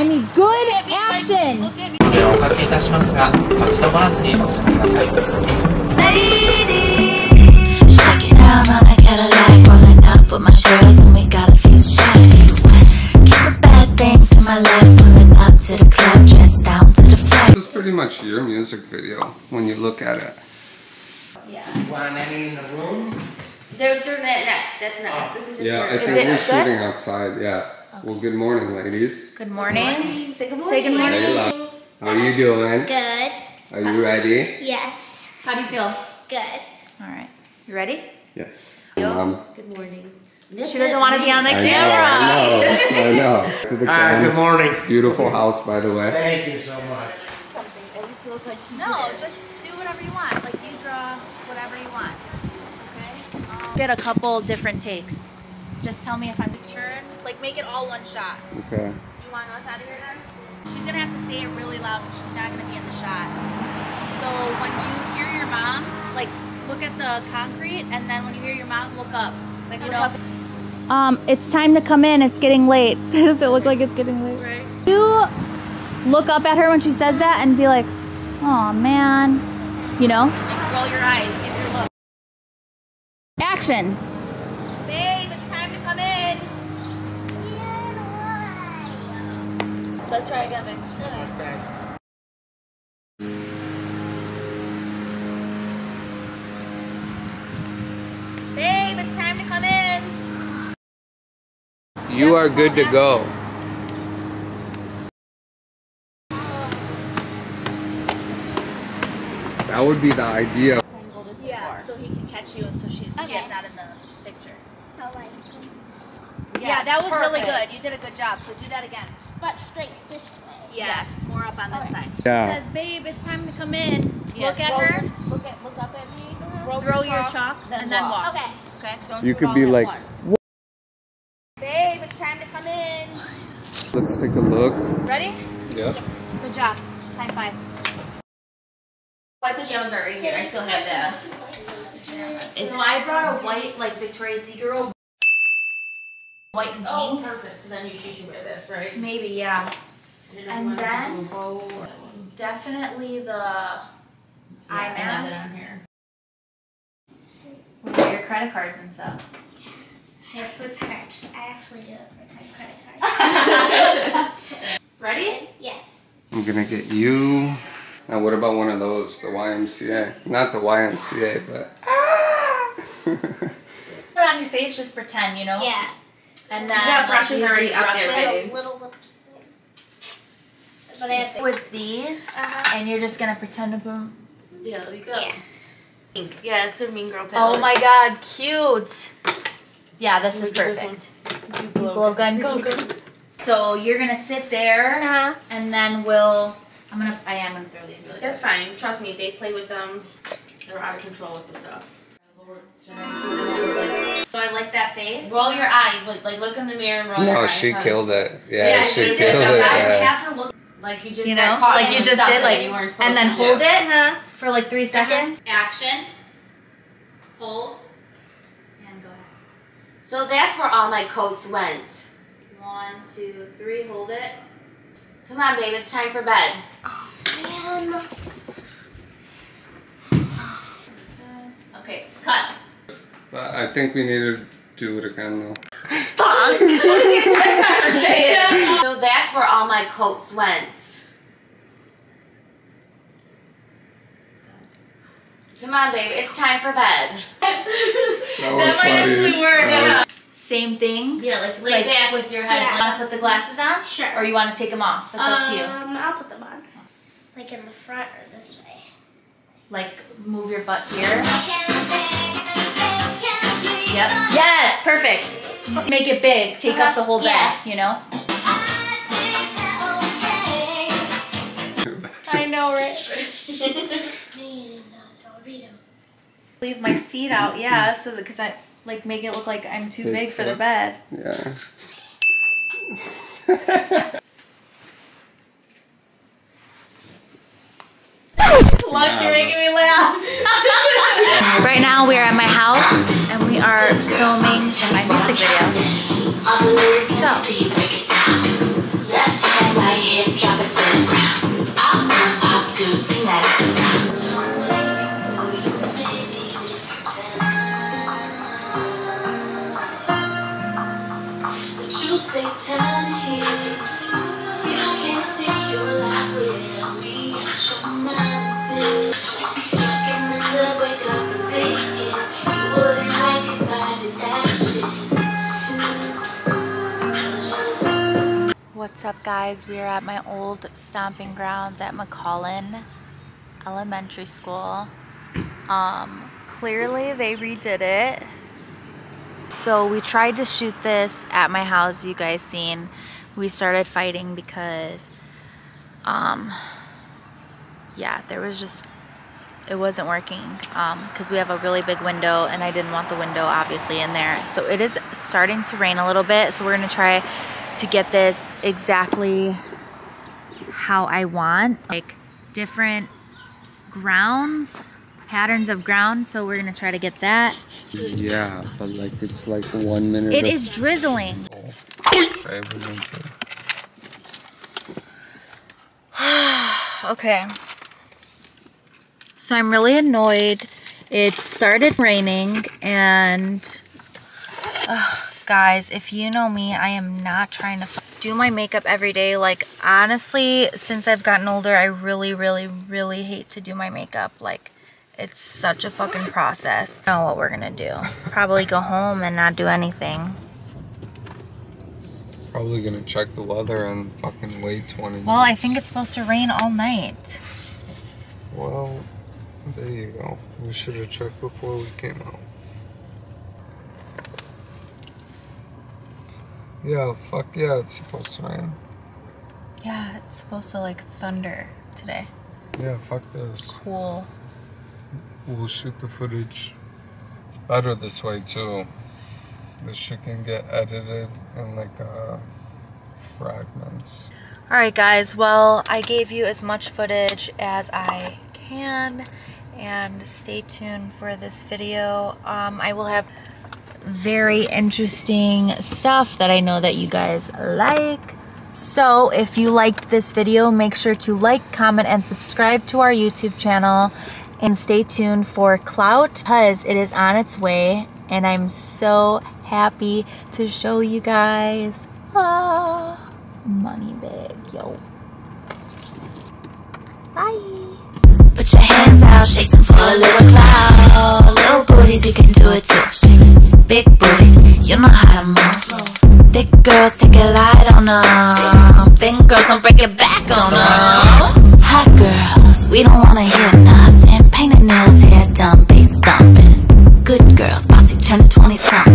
I need good action. Shake it down on that Cadillac, rolling up with my girls, and we got a few shots. Keep a bad thing to my left, pulling up to the club, dressed down to the flag. This is pretty much your music video when you look at it. Yeah. 180 in the room. They're doing that next. That's next. This is just I think we're shooting outside. Yeah. Okay. Well, good morning, ladies. Good morning. Say good morning. Say good morning. Hey, how are you doing? Good. Are you ready? Yes. How do you feel? Good. All right. You ready? Yes. Good morning. She doesn't want to be on the camera. I know. I know. To the camera. Good morning. Beautiful house, by the way. Thank you so much. No, just do whatever you want. Like you draw whatever you want. Okay. Get a couple different takes. Just tell me if I'm to turn. Like, make it all one shot. Okay. You want us out of here then? She's going to have to say it really loud because she's not going to be in the shot. So when you hear your mom, like, look at the concrete, and then when you hear your mom, look up. Like, you know. It's time to come in. It's getting late. Does it look like it's getting late? Right. You look up at her when she says that and be like, oh, man. You know? Like, roll your eyes. Give your look. Action. Babe. Let's try again, babe. Let's try. Babe, it's time to come in. You are good to go. That would be the idea. Yeah, so he can catch you so she gets out of the picture. Yeah, that was really good. You did a good job, so do that again. But straight this way. Yeah, more up on this side. Yeah. It says, babe, it's time to come in. Look at her. Look up at me. Throw your chalk and then walk. Okay. Okay. Don't you could be like, babe, it's time to come in. Let's take a look. Ready? Yeah. Good job. High five. My pajamas are in here. I still have that. So I brought a white, like, Victoria's Secret. White and pink. Oh, perfect. So then you should wear this, right? Maybe, yeah. And then, definitely the eye mask. With your credit cards and stuff. I protect. I actually do protect credit cards. Ready? Yes. I'm gonna get you. Now, what about one of those? The YMCA. Not the YMCA, but. Put on your face, just pretend, you know? Yeah. And then brushes already up there. Little lipstick. But I have to with these, and you're just gonna pretend to boom. Yeah, there you go. Yeah. Yeah, it's a Mean Girl palette. Oh my God, cute. Yeah, this is perfect. Glow gun, go go. So you're gonna sit there, and then we'll. I am gonna throw these really. That's fine. Trust me, they play with them. They're out of control with the stuff. So I like that face. Roll your eyes. Like look in the mirror and roll your eyes. No, she killed it. Yeah, she killed it. Have her look like you just got caught. Like you just did, like you weren't supposed to. And then hold it for like 3 seconds. Action. Hold. And go ahead. So that's where all my coats went. 1, 2, 3, hold it. Come on, babe, it's time for bed. Oh, man. Okay, cut. But I think we need to do it again though. Fuck! So that's where all my coats went. Come on, babe, it's time for bed. That was funny. Actually work. Yeah. Same thing. Yeah, like lay back with your head. Yeah. Want to put the glasses on? Sure. Or you want to take them off? It's up to you. I'll put them on. Like in the front or this way. Like move your butt here. Yep. Yes, perfect. Just make it big. Take up the whole back, you know? I know, right? Leave my feet out, yeah, so that, cause I like make it look like I'm too big for the bed. Yeah. Lux, you're making me laugh. Right now we are at my house and we are filming my music video. So. my hip, drop it to the ground. Pop one, pop two, swing that ass around. But you say turn here, yeah, I can't see you laughing on me. Show my mind still stuck in the club, wake up and think you wouldn't like if I did that shit. What's up, guys? We are at my old stomping grounds at McCollin Elementary School. Clearly they redid it. So we tried to shoot this at my house, you guys seen. We started fighting because, yeah, there was just, it wasn't working because we have a really big window and I didn't want the window obviously in there. So it is starting to rain a little bit, so we're gonna try to get this exactly how I want, like different grounds, patterns of ground. So we're gonna try to get that. Yeah, but like it's like 1 minute. It is drizzling. Okay. So I'm really annoyed. It started raining and. Guys, if you know me, I am not trying to do my makeup every day. Like, honestly, since I've gotten older, I really hate to do my makeup. Like, it's such a fucking process. I don't know what we're gonna do. Probably go home and not do anything. Probably gonna check the weather and fucking wait 20 minutes. Well, I think it's supposed to rain all night. Well, there you go. We should have checked before we came out. Yeah, fuck yeah, it's supposed to rain. Yeah, it's supposed to like thunder today. Yeah, fuck this. Cool. We'll shoot the footage. It's better this way too. This shit can get edited in like fragments. Alright guys, well, I gave you as much footage as I can and stay tuned for this video. I will have very interesting stuff that I know that you guys like. So if you liked this video, make sure to like, comment, and subscribe to our YouTube channel, and stay tuned for Clout because it is on its way and I'm so happy to show you guys. Ah, money bag, yo. Bye. Put your hands out, shake some for a little clout. Little booties, you can do it too. Big booties, you know how to move. Thick girls take a light on them. Thin girls don't break it back on them. Hot girls, we don't wanna hear nothing. Painted nails, hair done, bass thumping. Good girls, bossy, turn to 20-something.